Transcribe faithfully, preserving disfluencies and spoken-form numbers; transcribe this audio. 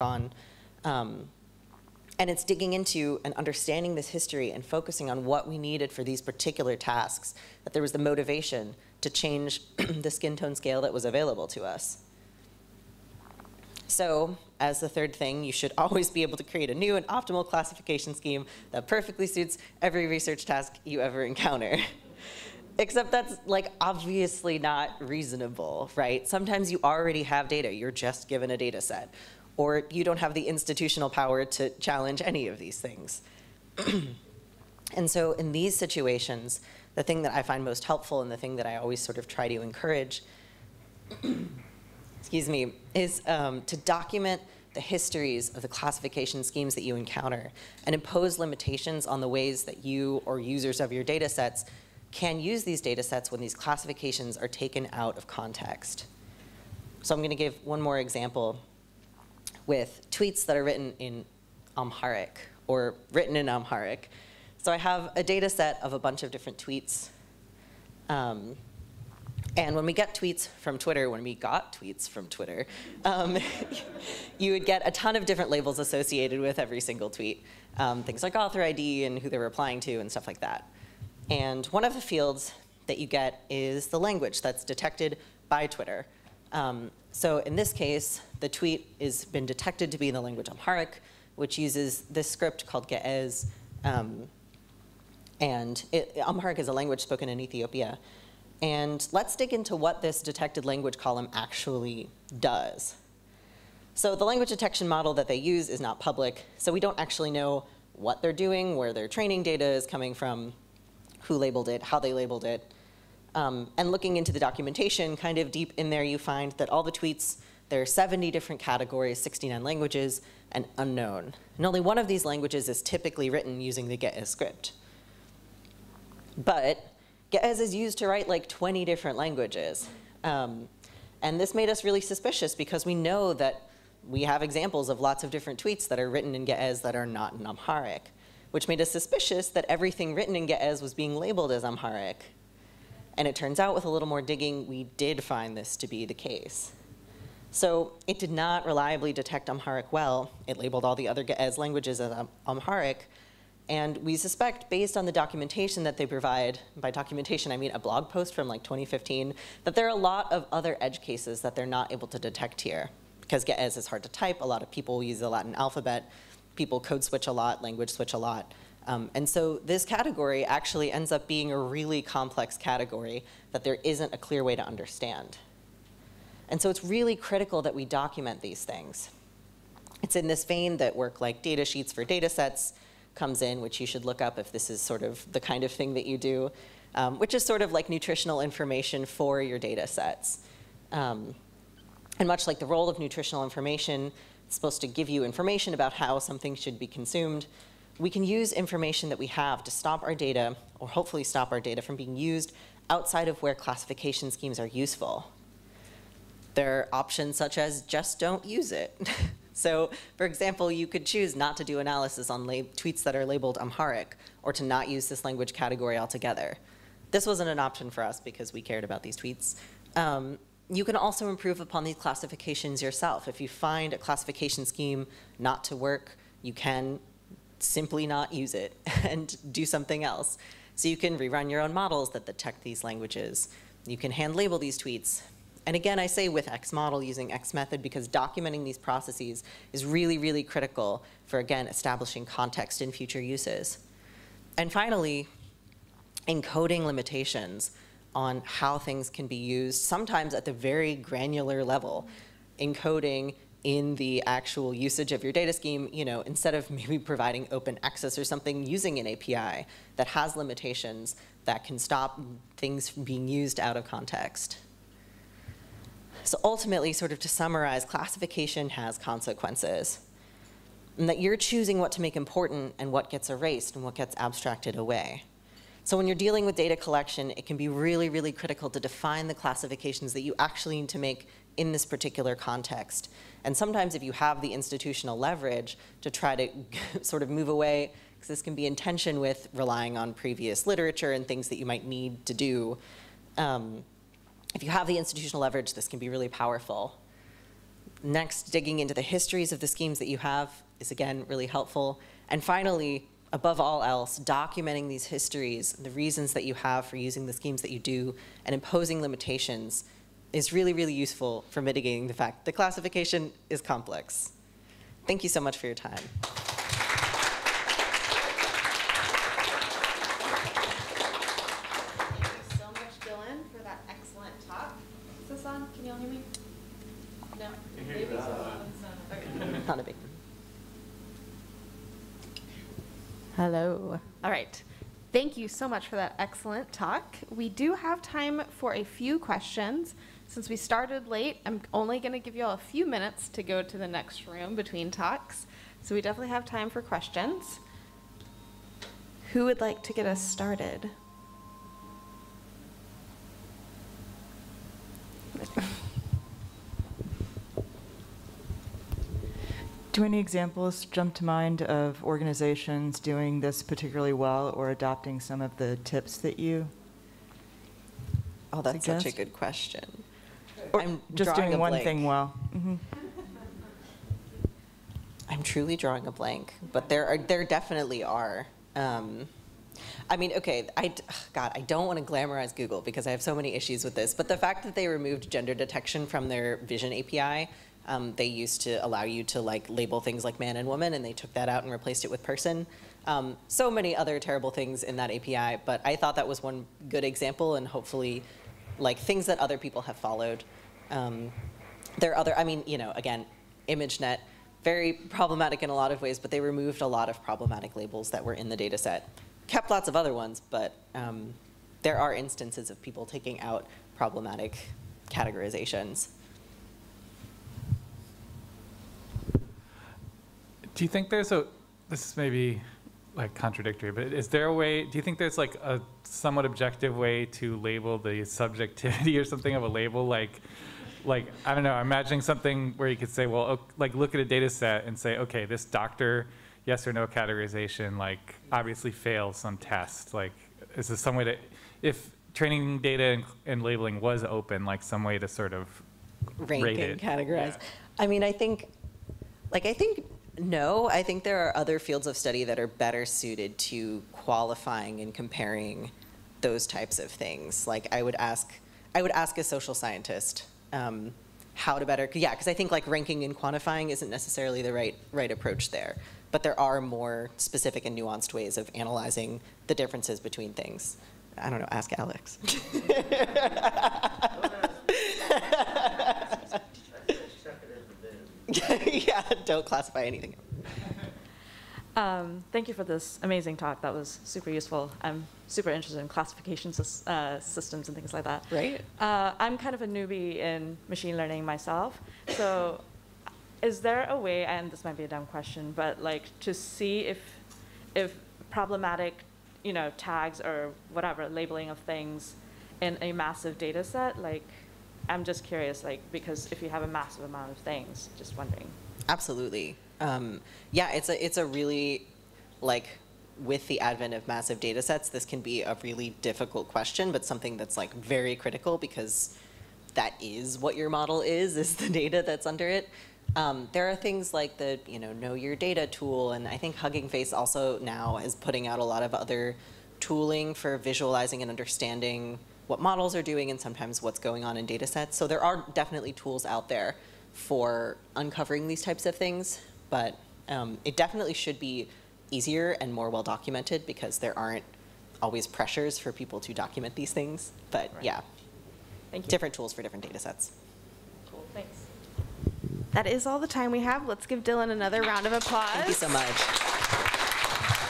on, um, and it's digging into and understanding this history and focusing on what we needed for these particular tasks, that there was the motivation to change the skin tone scale that was available to us. So, as the third thing, you should always be able to create a new and optimal classification scheme that perfectly suits every research task you ever encounter. Except that's like obviously not reasonable, right? Sometimes you already have data, you're just given a data set. Or you don't have the institutional power to challenge any of these things. And so in these situations, the thing that I find most helpful and the thing that I always sort of try to encourage, excuse me, is um, to document the histories of the classification schemes that you encounter and impose limitations on the ways that you or users of your data sets can use these data sets when these classifications are taken out of context. So I'm going to give one more example with tweets that are written in Amharic, or written in Amharic. So I have a data set of a bunch of different tweets. Um, and when we get tweets from Twitter, when we got tweets from Twitter, um, you would get a ton of different labels associated with every single tweet. Um, things like author I D and who they're replying to and stuff like that. And one of the fields that you get is the language that's detected by Twitter. Um, so in this case, the tweet has been detected to be in the language Amharic, which uses this script called Ge'ez. Um, and it, Amharic is a language spoken in Ethiopia. And let's dig into what this detected language column actually does. So the language detection model that they use is not public, so we don't actually know what they're doing, where their training data is coming from, who labeled it, how they labeled it. Um, and looking into the documentation, kind of deep in there, you find that all the tweets, there are seventy different categories, sixty-nine languages, and unknown. And only one of these languages is typically written using the Ge'ez script. But Ge'ez is used to write like twenty different languages. Um, and this made us really suspicious because we know that we have examples of lots of different tweets that are written in Ge'ez that are not in Amharic, which made us suspicious that everything written in Ge'ez was being labeled as Amharic. And it turns out with a little more digging, we did find this to be the case. So it did not reliably detect Amharic well. It labeled all the other Ge'ez languages as Am Amharic. And we suspect, based on the documentation that they provide, by documentation I mean a blog post from like twenty fifteen, that there are a lot of other edge cases that they're not able to detect here. Because Ge'ez is hard to type, a lot of people use the Latin alphabet, people code switch a lot, language switch a lot. Um, and so this category actually ends up being a really complex category that there isn't a clear way to understand. And so it's really critical that we document these things. It's in this vein that work like data sheets for data sets comes in, which you should look up if this is sort of the kind of thing that you do, um, which is sort of like nutritional information for your data sets. Um, and much like the role of nutritional information, it's supposed to give you information about how something should be consumed. We can use information that we have to stop our data, or hopefully stop our data from being used outside of where classification schemes are useful. There are options such as just don't use it. So, for example, you could choose not to do analysis on tweets that are labeled Amharic, or to not use this language category altogether. This wasn't an option for us because we cared about these tweets. Um, You can also improve upon these classifications yourself. If you find a classification scheme not to work, you can simply not use it and do something else. So you can rerun your own models that detect these languages. You can hand label these tweets. And again, I say with X model using X method because documenting these processes is really, really critical for, again, establishing context in future uses. And finally, encoding limitations on how things can be used, sometimes at the very granular level, encoding in the actual usage of your data scheme, you know, instead of maybe providing open access or something, using an A P I that has limitations that can stop things from being used out of context. So ultimately, sort of to summarize, classification has consequences, and that you're choosing what to make important and what gets erased and what gets abstracted away. So when you're dealing with data collection, it can be really, really critical to define the classifications that you actually need to make in this particular context. And sometimes if you have the institutional leverage to try to sort of move away, because this can be in tension with relying on previous literature and things that you might need to do. Um, if you have the institutional leverage, this can be really powerful. Next, digging into the histories of the schemes that you have is, again, really helpful. And finally, above all else, documenting these histories, the reasons that you have for using the schemes that you do, and imposing limitations is really, really useful for mitigating the fact that classification is complex. Thank you so much for your time. Hello. All right. Thank you so much for that excellent talk. We do have time for a few questions. Since we started late, I'm only going to give you all a few minutes to go to the next room between talks. So we definitely have time for questions. Who would like to get us started? Do any examples jump to mind of organizations doing this particularly well or adopting some of the tips that you Oh, that's suggest? Such a good question. Or I'm just doing one thing well. Mm-hmm. I'm truly drawing a blank, but there are there definitely are. Um, I mean, okay, I, God, I don't want to glamorize Google because I have so many issues with this, but the fact that they removed gender detection from their Vision A P I. Um, they used to allow you to like label things like man and woman, and they took that out and replaced it with person. Um, so many other terrible things in that A P I, but I thought that was one good example, and hopefully like things that other people have followed. Um, there are other, I mean, you know, again, ImageNet, very problematic in a lot of ways, but they removed a lot of problematic labels that were in the data set. Kept lots of other ones, but um, there are instances of people taking out problematic categorizations. Do you think there's a, this is maybe like contradictory, but is there a way, do you think there's like a somewhat objective way to label the subjectivity or something of a label? Like, like I don't know, I'm imagining something where you could say, well, like look at a data set and say, okay, this doctor, yes or no categorization, like obviously fails some test. Like, is there some way to, if training data and, and labeling was open, like some way to sort of rank rate and it. categorize? Yeah. I mean, I think, like I think, No, I think there are other fields of study that are better suited to qualifying and comparing those types of things. Like I would ask, I would ask a social scientist um, how to better, yeah, because I think like ranking and quantifying isn't necessarily the right, right approach there. But there are more specific and nuanced ways of analyzing the differences between things. I don't know, ask Alex. Yeah, don't classify anything. Um, thank you for this amazing talk. That was super useful. I'm super interested in classification uh, systems and things like that. Right. Uh, I'm kind of a newbie in machine learning myself. So is there a way, and this might be a dumb question, but like to see if, if problematic you know, tags or whatever, labeling of things in a massive data set, like, I'm just curious, like, because if you have a massive amount of things, just wondering. Absolutely. Um, yeah, it's a, it's a really, like, with the advent of massive data sets, this can be a really difficult question, but something that's, like, very critical because that is what your model is, is the data that's under it. Um, there are things like the, you know, Know Your Data tool, and I think Hugging Face also now is putting out a lot of other tooling for visualizing and understanding what models are doing and sometimes what's going on in data sets. So there are definitely tools out there for uncovering these types of things, but um, it definitely should be easier and more well documented because there aren't always pressures for people to document these things. But right. yeah, Thank you. Different tools for different data sets. Cool, thanks. That is all the time we have. Let's give Dylan another round of applause. Thank you so much.